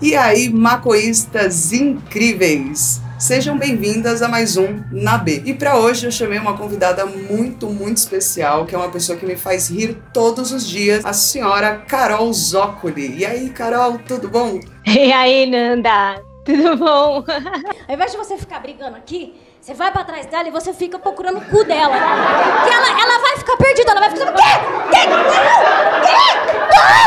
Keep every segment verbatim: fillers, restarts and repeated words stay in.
E aí, macoístas incríveis! Sejam bem-vindas a mais um Na B. E pra hoje eu chamei uma convidada muito, muito especial, que é uma pessoa que me faz rir todos os dias, a senhora Carol Zoccoli. E aí, Carol, tudo bom? E aí, Nanda, tudo bom? Ao invés de você ficar brigando aqui, você vai pra trás dela e você fica procurando o cu dela. Porque ela, ela vai ficar perdida, ela vai ficar... Quê? Quê? Quê?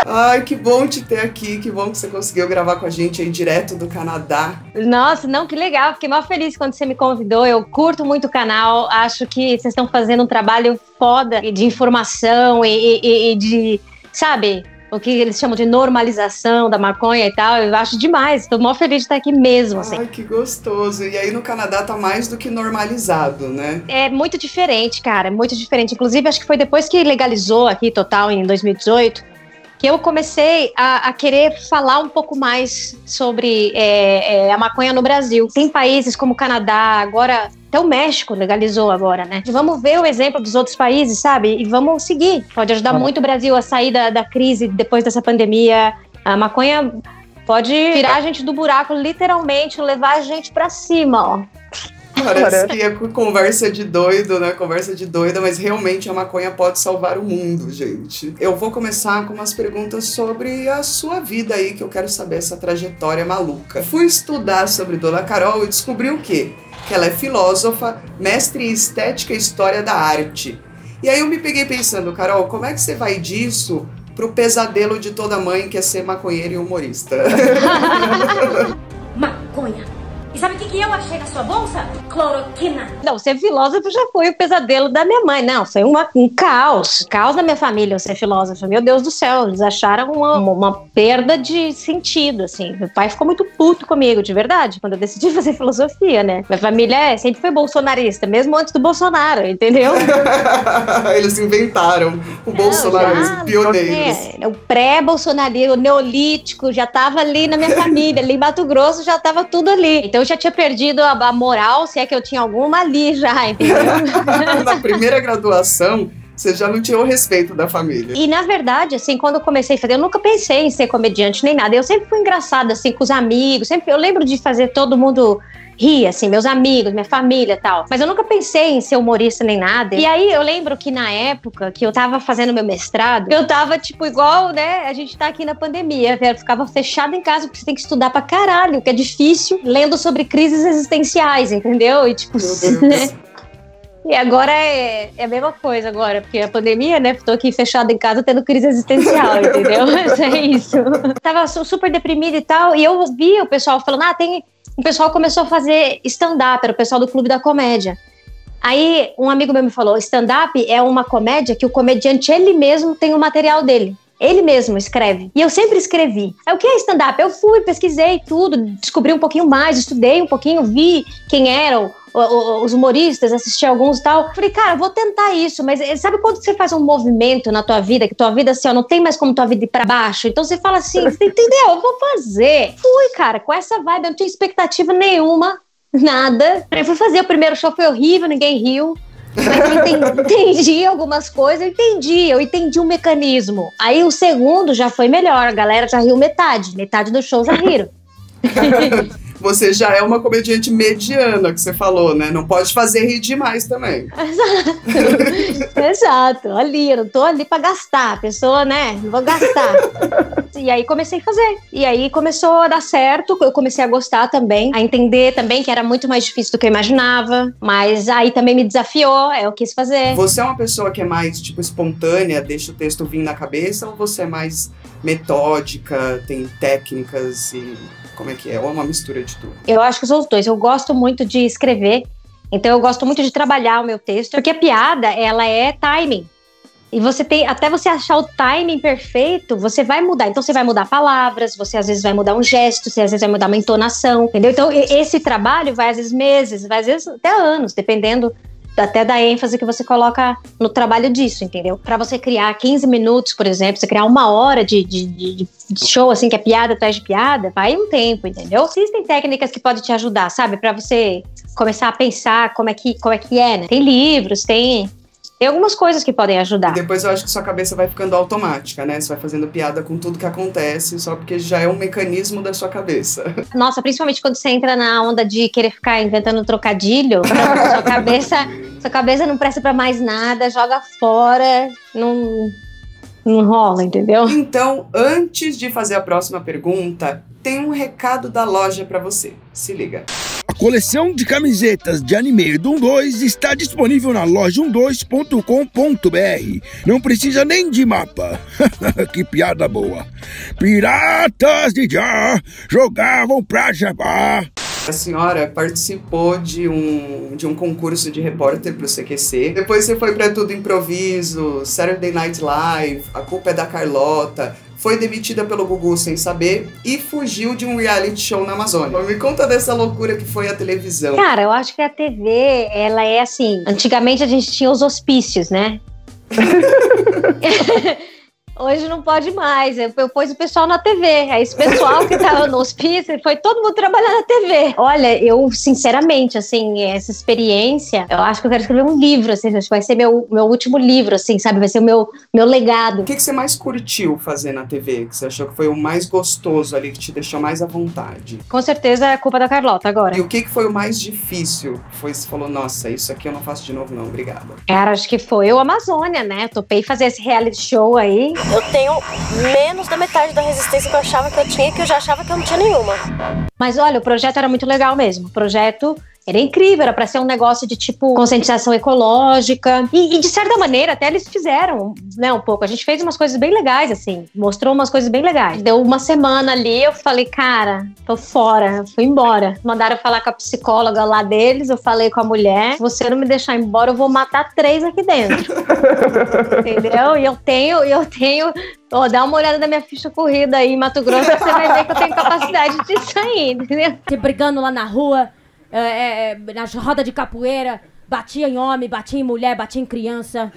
Ai, que bom te ter aqui, que bom que você conseguiu gravar com a gente aí direto do Canadá. Nossa, não, que legal, fiquei mó feliz quando você me convidou, eu curto muito o canal, acho que vocês estão fazendo um trabalho foda de informação e, e, e de, sabe, o que eles chamam de normalização da maconha e tal, eu acho demais, tô mó feliz de estar aqui mesmo, assim. Ai, que gostoso, e aí no Canadá tá mais do que normalizado, né? É muito diferente, cara, é muito diferente, inclusive acho que foi depois que legalizou aqui total em dois mil e dezoito, eu comecei a, a querer falar um pouco mais sobre é, é, a maconha no Brasil. Tem países como o Canadá, agora até o México legalizou agora, né? Vamos ver o exemplo dos outros países, sabe? E vamos seguir. Pode ajudar muito o Brasil a sair da, da crise depois dessa pandemia. A maconha pode tirar a gente do buraco, literalmente, levar a gente pra cima, ó. Parece que é conversa de doido, né? Conversa de doida, mas realmente a maconha pode salvar o mundo, gente. Eu vou começar com umas perguntas sobre a sua vida aí, que eu quero saber essa trajetória maluca. Fui estudar sobre Dona Carol e descobri o quê? Que ela é filósofa, mestre em estética e história da arte. E aí eu me peguei pensando, Carol, como é que você vai disso pro pesadelo de toda mãe que é ser maconheira e humorista? Maconha. E sabe o que, que eu achei na sua bolsa? Cloroquina. Não, ser filósofo já foi o pesadelo da minha mãe. Não, foi uma, um caos. Caos da minha família, eu ser filósofo. Meu Deus do céu, eles acharam uma, uma perda de sentido, assim. Meu pai ficou muito puto comigo, de verdade, quando eu decidi fazer filosofia, né? Minha família sempre foi bolsonarista, mesmo antes do Bolsonaro, entendeu? Eles inventaram o bolsonarismo, já, pioneiros. É, o pré-bolsonarismo, o neolítico, já tava ali na minha família. Ali em Mato Grosso já tava tudo ali. Então eu já tinha perdido a, a moral, se é que eu tinha alguma ali já, entendeu? Na primeira graduação, você já não tinha o respeito da família. E na verdade, assim, quando eu comecei a fazer, eu nunca pensei em ser comediante nem nada. Eu sempre fui engraçada, assim, com os amigos. Sempre, eu lembro de fazer todo mundo rir, assim, meus amigos, minha família e tal. Mas eu nunca pensei em ser humorista nem nada. E aí eu lembro que na época que eu tava fazendo meu mestrado, eu tava, tipo, igual, né, a gente tá aqui na pandemia. Eu ficava fechada em casa porque você tem que estudar pra caralho, que é difícil, lendo sobre crises existenciais, entendeu? E tipo, né? E agora é, é a mesma coisa agora, porque a pandemia, né, tô aqui fechada em casa tendo crise existencial, entendeu? Mas é isso. Tava super deprimida e tal, e eu vi o pessoal falando, ah, tem... O pessoal começou a fazer stand-up, era o pessoal do Clube da Comédia. Aí um amigo meu me falou, stand-up é uma comédia que o comediante, ele mesmo tem o material dele. Ele mesmo escreve. E eu sempre escrevi. Aí o que é stand-up? Eu fui, pesquisei tudo, descobri um pouquinho mais, estudei um pouquinho, vi quem eram os humoristas, assisti alguns e tal. Falei, cara, vou tentar isso, mas sabe quando você faz um movimento na tua vida, que tua vida, assim, ó, não tem mais como tua vida ir pra baixo? Então você fala assim, você entendeu? Eu vou fazer. Fui, cara, com essa vibe, eu não tinha expectativa nenhuma, nada. Eu fui fazer, o primeiro show foi horrível, ninguém riu. Mas eu entendi algumas coisas, eu entendi, eu entendi o mecanismo. Aí o segundo já foi melhor, a galera já riu metade, metade do show já riram. Você já é uma comediante mediana, que você falou, né? Não pode fazer rir demais também. Exato. Exato. Ali, eu não tô ali pra gastar. A pessoa, né? Não vou gastar. E aí comecei a fazer. E aí começou a dar certo. Eu comecei a gostar também. A entender também que era muito mais difícil do que eu imaginava. Mas aí também me desafiou. Eu quis fazer. Você é uma pessoa que é mais, tipo, espontânea? Deixa o texto vir na cabeça? Ou você é mais metódica? Tem técnicas e... Como é que é? Ou é uma mistura de tudo? Eu acho que são os dois. Eu gosto muito de escrever, então eu gosto muito de trabalhar o meu texto, porque a piada, ela é timing. E você tem, até você achar o timing perfeito, você vai mudar. Então você vai mudar palavras, você às vezes vai mudar um gesto, você às vezes vai mudar uma entonação, entendeu? Então esse trabalho vai às vezes meses, vai às vezes até anos, dependendo... até da ênfase que você coloca no trabalho disso, entendeu? Pra você criar quinze minutos, por exemplo, você criar uma hora de, de, de, de show, assim, que é piada atrás de piada, vai um tempo, entendeu? Existem técnicas que podem te ajudar, sabe? Pra você começar a pensar como é que, como é, que é, né? Tem livros, tem... Tem algumas coisas que podem ajudar. E depois eu acho que sua cabeça vai ficando automática, né? Você vai fazendo piada com tudo que acontece, só porque já é um mecanismo da sua cabeça. Nossa, principalmente quando você entra na onda de querer ficar inventando trocadilho, sua cabeça, sua cabeça não presta pra mais nada, joga fora, não... Não rola, entendeu? Então, antes de fazer a próxima pergunta, tem um recado da loja pra você. Se liga. A coleção de camisetas de anime do um dois está disponível na loja um dois ponto com ponto br. Não precisa nem de mapa. Que piada boa. Piratas de já jogavam pra Jabá. A senhora participou de um, de um concurso de repórter pro C Q C. Depois você foi pra Tudo Improviso, Saturday Night Live, A Culpa é da Carlota. Foi demitida pelo Google Sem Saber e fugiu de um reality show na Amazônia. Me conta dessa loucura que foi a televisão. Cara, eu acho que a T V, ela é assim... Antigamente a gente tinha os hospícios, né? Hoje não pode mais, eu, eu pus o pessoal na T V, aí esse pessoal que tava no hospício, foi todo mundo trabalhar na T V. Olha, eu sinceramente, assim, essa experiência, eu acho que eu quero escrever um livro, assim, acho que vai ser meu, meu último livro, assim, sabe, vai ser o meu, meu legado. O que, que você mais curtiu fazer na T V, que você achou que foi o mais gostoso ali, que te deixou mais à vontade? Com certeza é a Culpa da Carlota agora. E o que, que foi o mais difícil? Foi, você falou, nossa, isso aqui eu não faço de novo não, obrigada. Cara, acho que foi o Amazônia, né, eu topei fazer esse reality show aí. Eu tenho menos da metade da resistência que eu achava que eu tinha, que eu já achava que eu não tinha nenhuma. Mas olha, o projeto era muito legal mesmo. O projeto era incrível, era pra ser um negócio de tipo conscientização ecológica. E, e de certa maneira, até eles fizeram, né, um pouco. A gente fez umas coisas bem legais, assim. Mostrou umas coisas bem legais. Deu uma semana ali, eu falei, cara, tô fora, fui embora. Mandaram falar com a psicóloga lá deles, eu falei com a mulher, se você não me deixar embora, eu vou matar três aqui dentro. Entendeu? E eu tenho, eu tenho... Ó, oh, dá uma olhada na minha ficha corrida aí em Mato Grosso, você vai ver que eu tenho capacidade disso aí, entendeu? E brigando lá na rua... É, é, nas rodas de capoeira, batia em homem, batia em mulher, batia em criança.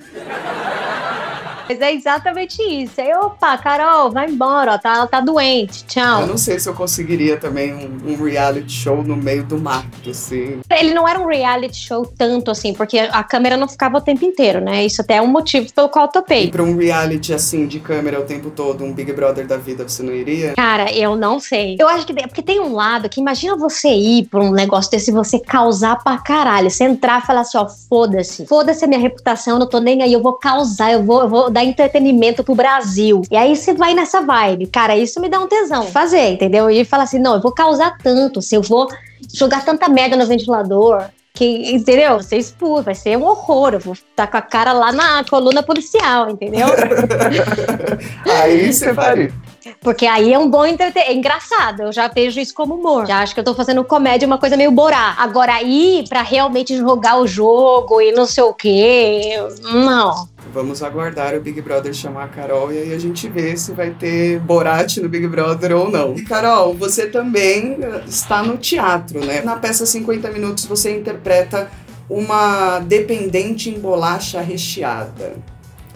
Mas é exatamente isso. Aí, opa, Carol, vai embora, ó, tá, ela tá doente, tchau. Eu não sei se eu conseguiria também um, um reality show no meio do mato, assim. Ele não era um reality show tanto, assim, porque a câmera não ficava o tempo inteiro, né? Isso até é um motivo pelo qual eu topei. E pra um reality, assim, de câmera o tempo todo, um Big Brother da vida, você não iria? Cara, eu não sei. Eu acho que... Porque tem um lado que imagina você ir pra um negócio desse e você causar pra caralho. Você entrar e falar assim, ó, foda-se. Foda-se a minha reputação, eu não tô nem aí, eu vou causar, eu vou... Eu vou dar entretenimento pro Brasil. E aí você vai nessa vibe. Cara, isso me dá um tesão. Fazer, entendeu? E fala assim, não, eu vou causar tanto, assim, eu vou jogar tanta merda no ventilador, que, entendeu? Você expulsa, vai ser um horror. Eu vou estar com a cara lá na coluna policial, entendeu? Aí você vai... Porque aí é um bom entretenimento. É engraçado, eu já vejo isso como humor. Já acho que eu tô fazendo comédia, uma coisa meio Borá. Agora aí, pra realmente jogar o jogo e não sei o quê, não. Vamos aguardar o Big Brother chamar a Carol e aí a gente vê se vai ter Borat no Big Brother ou não. E Carol, você também está no teatro, né? Na peça cinquenta minutos você interpreta uma dependente em bolacha recheada.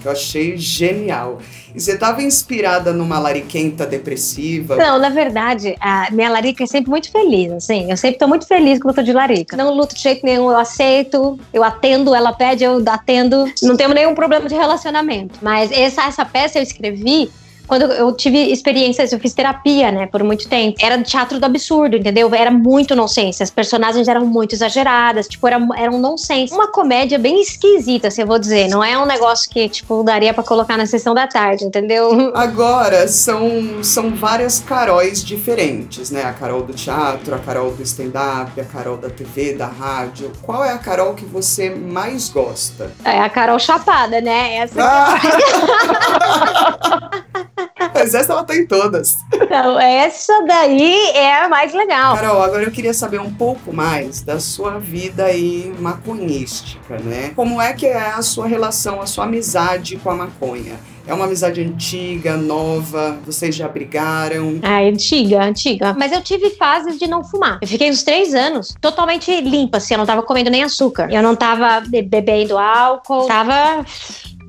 Que eu achei genial. E você estava inspirada numa lariquenta depressiva? Não, na verdade, a minha larica é sempre muito feliz, assim. Eu sempre tô muito feliz quando eu tô de larica. Não luto de jeito nenhum, eu aceito, eu atendo, ela pede, eu atendo. Não tenho nenhum problema de relacionamento. Mas essa, essa peça eu escrevi quando eu tive experiências, eu fiz terapia, né, por muito tempo. Era teatro do absurdo, entendeu? Era muito nonsense. As personagens eram muito exageradas, tipo, era, era um nonsense. Uma comédia bem esquisita, assim, eu vou dizer. Não é um negócio que, tipo, daria pra colocar na sessão da tarde, entendeu? Agora, são, são várias Caróis diferentes, né? A Carol do teatro, a Carol do stand-up, a Carol da T V, da rádio. Qual é a Carol que você mais gosta? É a Carol chapada, né? Essa ah! Mas essa ela tem todas. Então, essa daí é a mais legal. Carol, agora eu queria saber um pouco mais da sua vida aí maconhística, né? Como é que é a sua relação, a sua amizade com a maconha? É uma amizade antiga, nova? Vocês já brigaram? Ah, antiga, antiga. Mas eu tive fases de não fumar. Eu fiquei uns três anos totalmente limpa, assim. Eu não tava comendo nem açúcar. Eu não tava bebendo álcool. Tava...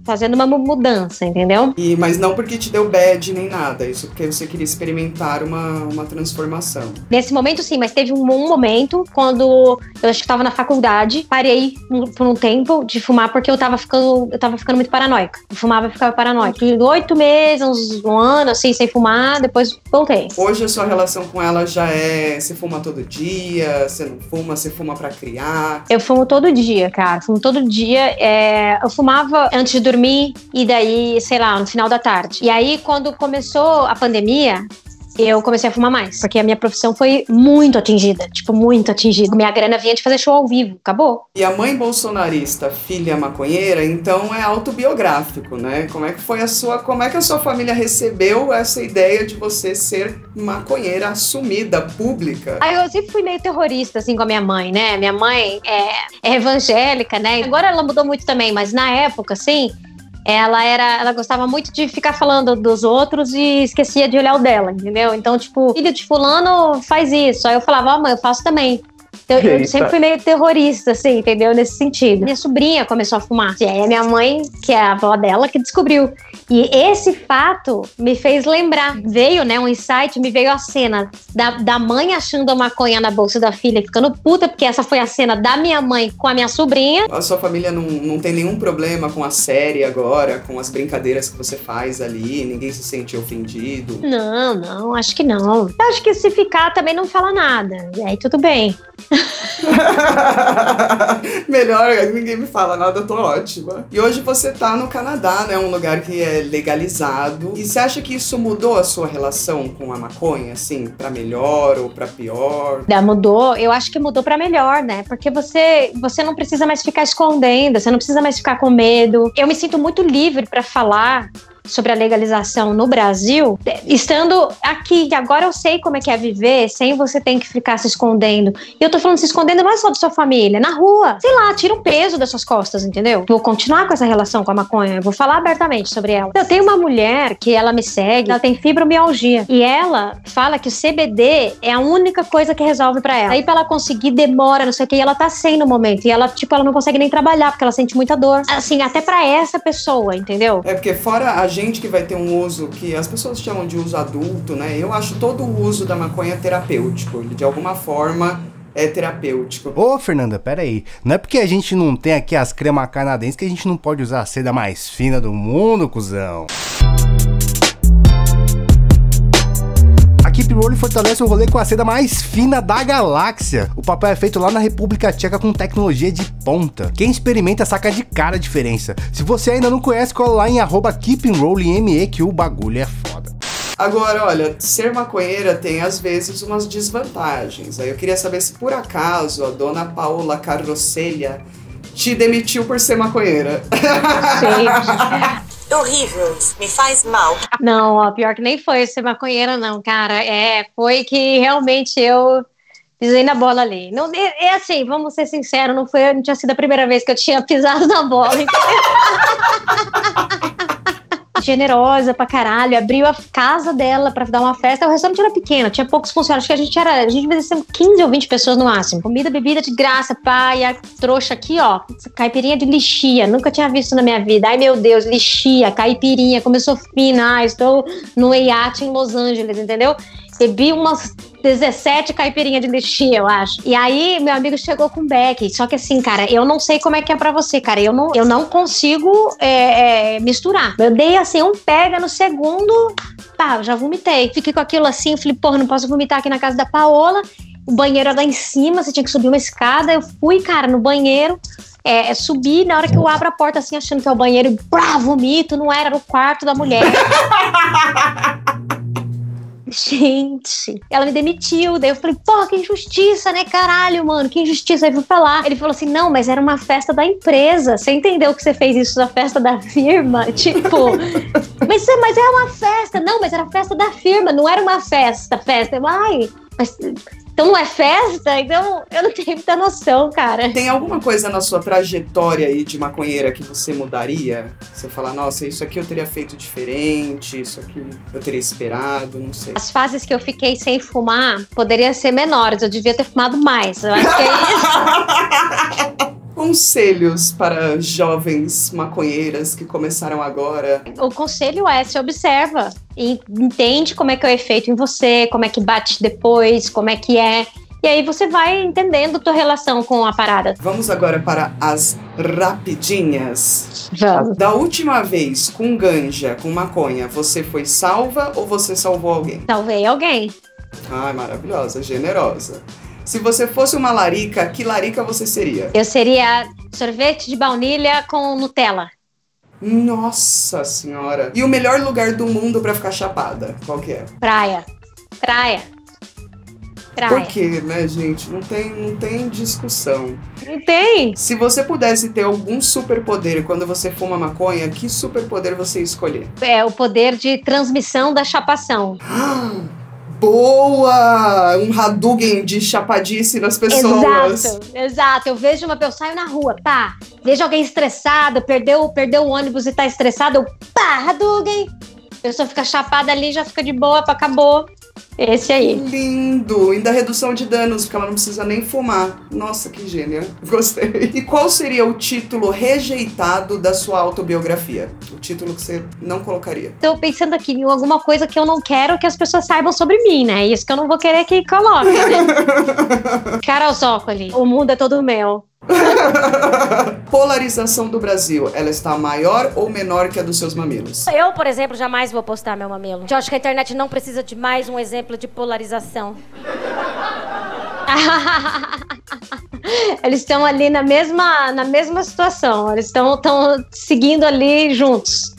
fazendo uma mudança, entendeu? E, mas não porque te deu bad nem nada, isso porque você queria experimentar uma, uma transformação. Nesse momento sim, mas teve um, um momento quando eu acho que tava na faculdade, parei um, por um tempo de fumar porque eu tava ficando, eu tava ficando muito paranoica. Eu fumava e ficava paranoica. E oito meses, uns um ano assim, sem fumar, depois voltei. Hoje a sua relação com ela já é, você fuma todo dia, você não fuma, você fuma pra criar? Eu fumo todo dia, cara, fumo todo dia. É, eu fumava antes de dormir e daí, sei lá, no final da tarde. E aí, quando começou a pandemia, eu comecei a fumar mais, porque a minha profissão foi muito atingida, tipo, muito atingida. Minha grana vinha de fazer show ao vivo, acabou. E a mãe bolsonarista, filha maconheira, então é autobiográfico, né? Como é que foi a sua, como é que a sua família recebeu essa ideia de você ser maconheira assumida, pública? Aí eu sempre fui meio terrorista, assim, com a minha mãe, né? Minha mãe é, é evangélica, né? Agora ela mudou muito também, mas na época, assim... Ela era, ela gostava muito de ficar falando dos outros e esquecia de olhar o dela, entendeu? Então, tipo, filho de fulano faz isso. Aí eu falava, ó, oh, mãe, eu faço também. Eu, eu sempre fui meio terrorista, assim, entendeu? Nesse sentido. Minha sobrinha começou a fumar. E aí a minha mãe, que é a avó dela, que descobriu. E esse fato me fez lembrar. Veio, né, um insight, me veio a cena da, da mãe achando a maconha na bolsa da filha, ficando puta, porque essa foi a cena da minha mãe com a minha sobrinha. A sua família não, não tem nenhum problema com a série agora, com as brincadeiras que você faz ali? Ninguém se sente ofendido? Não, não, acho que não. Eu acho que se ficar também não fala nada. E aí tudo bem. Melhor, ninguém me fala nada, eu tô ótima. E hoje você tá no Canadá, né? Um lugar que é legalizado. E você acha que isso mudou a sua relação com a maconha, assim, pra melhor ou pra pior? É, mudou, eu acho que mudou pra melhor, né? Porque você, você não precisa mais ficar escondendo, você não precisa mais ficar com medo. Eu me sinto muito livre pra falar sobre a legalização no Brasil, estando aqui, que agora eu sei como é que é viver, sem você ter que ficar se escondendo. E eu tô falando se escondendo não é só da sua família, na rua. Sei lá, tira um peso das suas costas, entendeu? Vou continuar com essa relação com a maconha, eu vou falar abertamente sobre ela. Eu tenho uma mulher que ela me segue, ela tem fibromialgia, e ela fala que o C B D é a única coisa que resolve pra ela. Aí pra ela conseguir demora, não sei o que, e ela tá sem no momento, e ela, tipo, ela não consegue nem trabalhar, porque ela sente muita dor. Assim, até pra essa pessoa, entendeu? É porque fora a gente que vai ter um uso que as pessoas chamam de uso adulto, né? Eu acho todo o uso da maconha terapêutico, de alguma forma é terapêutico. Ô, Fernanda, peraí. Não é porque a gente não tem aqui as cremas canadenses que a gente não pode usar a seda mais fina do mundo, cuzão. A Keep Rolling fortalece o rolê com a seda mais fina da galáxia. O papel é feito lá na República Tcheca com tecnologia de ponta. Quem experimenta saca de cara a diferença. Se você ainda não conhece, cola lá em arroba Keep Rolling M E que o bagulho é foda. Agora, olha, ser maconheira tem, às vezes, umas desvantagens. Aí eu queria saber se, por acaso, a dona Paola Carrocelha te demitiu por ser maconheira. Gente... Horrível, me faz mal. Não, ó, pior que nem foi ser maconheira, não, cara. É, foi que realmente eu pisei na bola ali. Não, é, é assim, vamos ser sinceros, não, foi, não tinha sido a primeira vez que eu tinha pisado na bola. Generosa pra caralho, abriu a casa dela pra dar uma festa. O restaurante era pequeno, tinha poucos funcionários, acho que a gente era, a gente devia ser quinze ou vinte pessoas no máximo. Comida, bebida de graça, pá, e a trouxa aqui, ó, caipirinha de lixia, nunca tinha visto na minha vida. Ai, meu Deus, lixia, caipirinha, como eu sou fina, ah, estou no iate em Los Angeles, entendeu? Bebi umas dezessete caipirinhas de lixia, eu acho. E aí, meu amigo chegou com beck. Só que assim, cara, eu não sei como é que é pra você, cara. Eu não, eu não consigo é, é, misturar. Eu dei assim, um pega no segundo, pá, já vomitei. Fiquei com aquilo assim, falei, porra, não posso vomitar aqui na casa da Paola. O banheiro era lá em cima, você tinha que subir uma escada. Eu fui, cara, no banheiro. É, é subir, na hora que eu abro a porta assim, achando que é o banheiro, brá, vomito. Não era, era o quarto da mulher. Gente, ela me demitiu. Daí eu falei, pô, que injustiça, né? Caralho, mano, que injustiça. Aí eu fui falar. Ele falou assim, não, mas era uma festa da empresa. Você entendeu que você fez isso na festa da firma? Tipo, mas, mas é uma festa. Não, mas era festa da firma, não era uma festa, festa. Ai, mas... Então não é festa? Então eu não tenho muita noção, cara. Tem alguma coisa na sua trajetória aí de maconheira que você mudaria? Você fala, nossa, isso aqui eu teria feito diferente, isso aqui eu teria esperado, não sei. As fases que eu fiquei sem fumar poderiam ser menores, eu devia ter fumado mais. Eu acho que é isso. Conselhos para jovens maconheiras que começaram agora? O conselho é, se observa e entende como é que é o efeito em você, como é que bate depois, como é que é. E aí você vai entendendo a tua relação com a parada. Vamos agora para as rapidinhas. Vamos. Da última vez, com ganja, com maconha, você foi salva ou você salvou alguém? Salvei alguém. Ai, maravilhosa, generosa. Se você fosse uma larica, que larica você seria? Eu seria sorvete de baunilha com Nutella. Nossa senhora! E o melhor lugar do mundo pra ficar chapada? Qual que é? Praia. Praia. Praia. Por quê, né, gente? Não tem, não tem discussão. Não tem! Se você pudesse ter algum superpoder quando você fuma maconha, que superpoder você ia escolher? É o poder de transmissão da chapação. Boa! Um Hadouken de chapadice nas pessoas. Exato, exato. Eu vejo uma pessoa, saio na rua, pá. Vejo alguém estressada, perdeu, perdeu o ônibus e tá estressado, eu, pá, Hadouken. A pessoa fica chapada ali, já fica de boa, acabou. Esse aí. Lindo! Ainda redução de danos, porque ela não precisa nem fumar. Nossa, que gênio. Gostei. E qual seria o título rejeitado da sua autobiografia? O título que você não colocaria? Tô pensando aqui em alguma coisa que eu não quero que as pessoas saibam sobre mim, né? Isso que eu não vou querer que coloque, né? Carol Zoccoli, o mundo é todo meu. Polarização do Brasil, ela está maior ou menor que a dos seus mamilos? Eu, por exemplo, jamais vou postar meu mamilo. Eu acho que a internet não precisa de mais um exemplo de polarização. Eles estão ali na mesma, na mesma situação, eles estão seguindo ali juntos.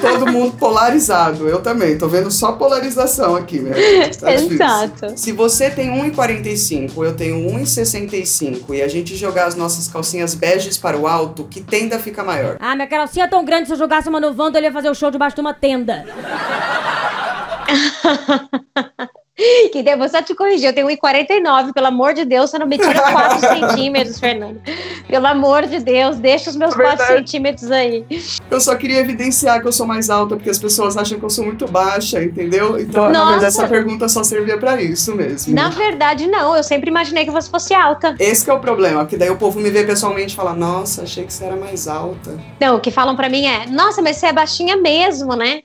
Todo mundo polarizado, eu também, tô vendo só polarização aqui, né? Tá exato. Se você tem um e quarenta e cinco, eu tenho um e sessenta e cinco e a gente jogar as nossas calcinhas beges para o alto, que tenda fica maior? Ah, minha calcinha é tão grande, se eu jogasse uma no Vanda, eu ia fazer o show debaixo de uma tenda. Que devo só te corrigir, eu tenho um e quarenta e nove, pelo amor de Deus, você não me tira quatro centímetros, Fernando. Pelo amor de Deus, deixa os meus quatro centímetros aí. Eu só queria evidenciar que eu sou mais alta, porque as pessoas acham que eu sou muito baixa, entendeu? Então, nossa, na verdade, essa pergunta só servia pra isso mesmo. Na verdade, não, eu sempre imaginei que você fosse alta. Esse que é o problema, que daí o povo me vê pessoalmente e fala, nossa, achei que você era mais alta. Não, o que falam pra mim é, nossa, mas você é baixinha mesmo, né?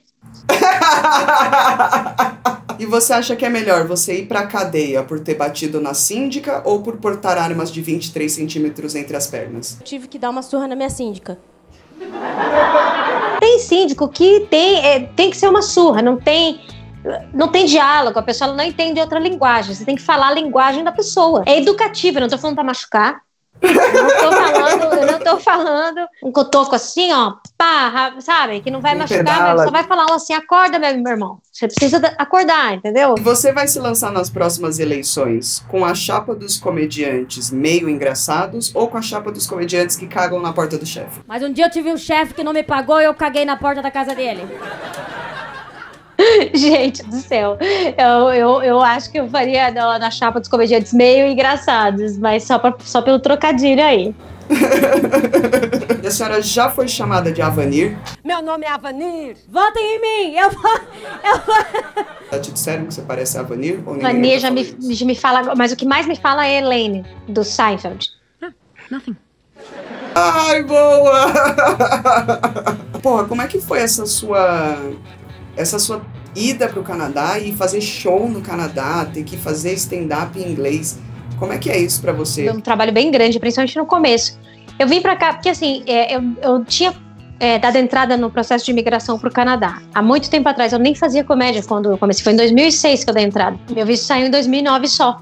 E você acha que é melhor você ir pra cadeia por ter batido na síndica ou por portar armas de vinte e três centímetros entre as pernas? Eu tive que dar uma surra na minha síndica. Tem síndico que tem, é, tem que ser uma surra, não tem, não tem diálogo, a pessoa não entende outra linguagem, você tem que falar a linguagem da pessoa. É educativa, eu não tô falando pra machucar. Eu não tô falando, eu não tô falando um cotoco assim, ó, pá, sabe? Que não vai machucar, mas só vai falar um assim, acorda, meu irmão. Você precisa acordar, entendeu? E você vai se lançar nas próximas eleições com a chapa dos comediantes meio engraçados ou com a chapa dos comediantes que cagam na porta do chefe? Mas um dia eu tive um chefe que não me pagou e eu caguei na porta da casa dele. Gente do céu, eu, eu, eu acho que eu faria na, na chapa dos comediantes meio engraçados, mas só, pra, só pelo trocadilho aí. E a senhora já foi chamada de Avanir? Meu nome é Avanir! Votem em mim! Eu vou... Eu vou... Tá te disseram que você parece Avanir? Ou Avanir já me, já me fala, mas o que mais me fala é Elaine, do Seinfeld. Ah, nothing. Ai, boa! Porra, como é que foi essa sua... essa sua ida pro Canadá e fazer show no Canadá, ter que fazer stand-up em inglês, como é que é isso pra você? É um trabalho bem grande, principalmente no começo. Eu vim pra cá porque, assim, é, eu, eu tinha é, dado entrada no processo de imigração pro Canadá. Há muito tempo atrás, eu nem fazia comédia quando eu comecei. Foi em dois mil e seis que eu dei entrada. Meu visto saiu em dois mil e nove só.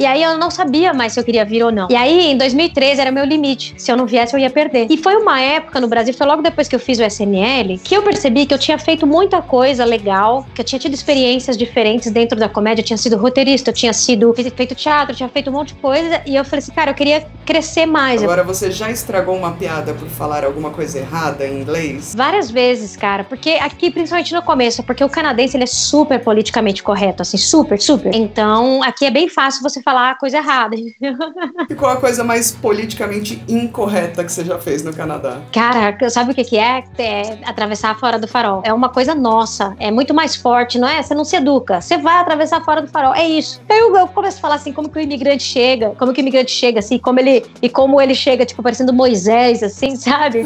E aí eu não sabia mais se eu queria vir ou não. E aí, em dois mil e treze, era meu limite. Se eu não viesse, eu ia perder. E foi uma época no Brasil, foi logo depois que eu fiz o S N L, que eu percebi que eu tinha feito muita coisa legal, que eu tinha tido experiências diferentes dentro da comédia. Eu tinha sido roteirista, eu tinha sido feito teatro, eu tinha feito um monte de coisa. E eu falei assim, cara, eu queria crescer mais. Agora, você já estragou uma piada por falar alguma coisa errada em inglês? Várias vezes, cara. Porque aqui, principalmente no começo, porque o canadense, ele é super politicamente correto, assim, super, super. Então, aqui é bem fácil você falar a coisa errada. E qual a coisa mais politicamente incorreta que você já fez no Canadá? Cara, sabe o que que é? É atravessar fora do farol. É uma coisa nossa, é muito mais forte, não é? Você não se educa, você vai atravessar fora do farol, é isso. Aí eu, eu começo a falar assim, como que o imigrante chega, como que o imigrante chega, assim, como ele dele e como ele chega, tipo, parecendo Moisés, assim, sabe? No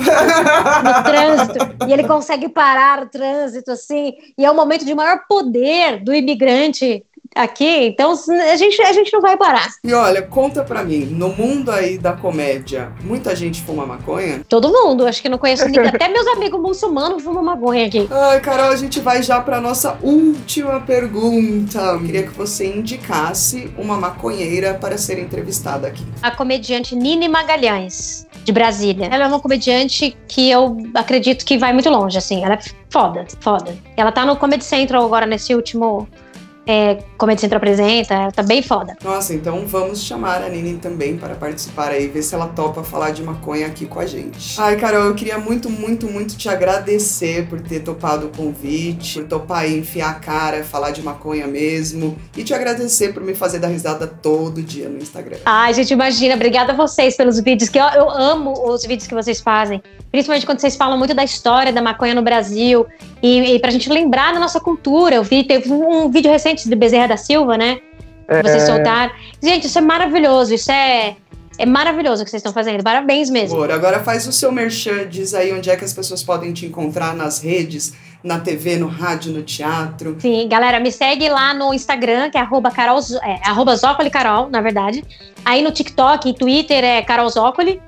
trânsito. E ele consegue parar o trânsito, assim. E é o momento de maior poder do imigrante aqui. Então, a gente, a gente não vai parar. E olha, conta pra mim, no mundo aí da comédia, muita gente fuma maconha? Todo mundo. Acho que não conheço ninguém. Até meus amigos muçulmanos fumam maconha aqui. Ai, Carol, a gente vai já pra nossa última pergunta. Eu queria que você indicasse uma maconheira para ser entrevistada aqui. A comediante Nini Magalhães, de Brasília. Ela é uma comediante que eu acredito que vai muito longe, assim. Ela é foda, foda. Ela tá no Comedy Central agora, nesse último... É, Comedy Central apresenta, ela tá bem foda. Nossa, então vamos chamar a Nini também para participar aí, ver se ela topa falar de maconha aqui com a gente. Ai, Carol, eu queria muito, muito, muito te agradecer por ter topado o convite, por topar e enfiar a cara, falar de maconha mesmo, e te agradecer por me fazer dar risada todo dia no Instagram. Ai, gente, imagina, obrigada a vocês pelos vídeos, que eu, eu amo os vídeos que vocês fazem, principalmente quando vocês falam muito da história da maconha no Brasil, e, e pra gente lembrar da nossa cultura. Eu vi, teve um vídeo recente de Bezerra da Silva, né? É... Vocês soltaram. Gente, isso é maravilhoso, isso é, é maravilhoso o que vocês estão fazendo. Parabéns mesmo. Amor, agora faz o seu merchan, diz aí onde é que as pessoas podem te encontrar nas redes, na T V, no rádio, no teatro. Sim, galera, me segue lá no Instagram, que é arroba, Carol, é, arroba Zoccoli Carol, na verdade. Aí no TikTok e Twitter é Carol Zoccoli.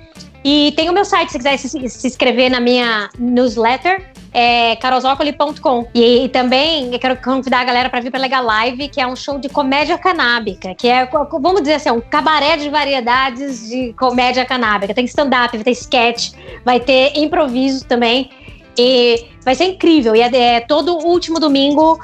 E tem o meu site, se quiser se, se inscrever na minha newsletter, é carol zoccoli ponto com. E, e também eu quero convidar a galera para vir para Legal Live, que é um show de comédia canábica, que é, vamos dizer assim, um cabaré de variedades de comédia canábica. Tem stand-up, vai ter sketch, vai ter improviso também. E vai ser incrível. E é, é todo último domingo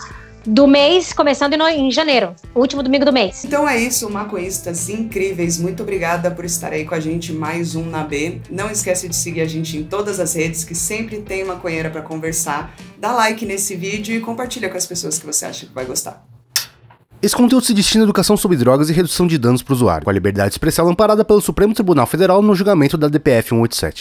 do mês, começando em janeiro, último domingo do mês. Então é isso, maconhistas incríveis, muito obrigada por estar aí com a gente, mais um Na B. Não esquece de seguir a gente em todas as redes, que sempre tem maconheira pra conversar. Dá like nesse vídeo e compartilha com as pessoas que você acha que vai gostar. Esse conteúdo se destina à educação sobre drogas e redução de danos para o usuário, com a liberdade de expressão amparada pelo Supremo Tribunal Federal no julgamento da D P F cento e oitenta e sete.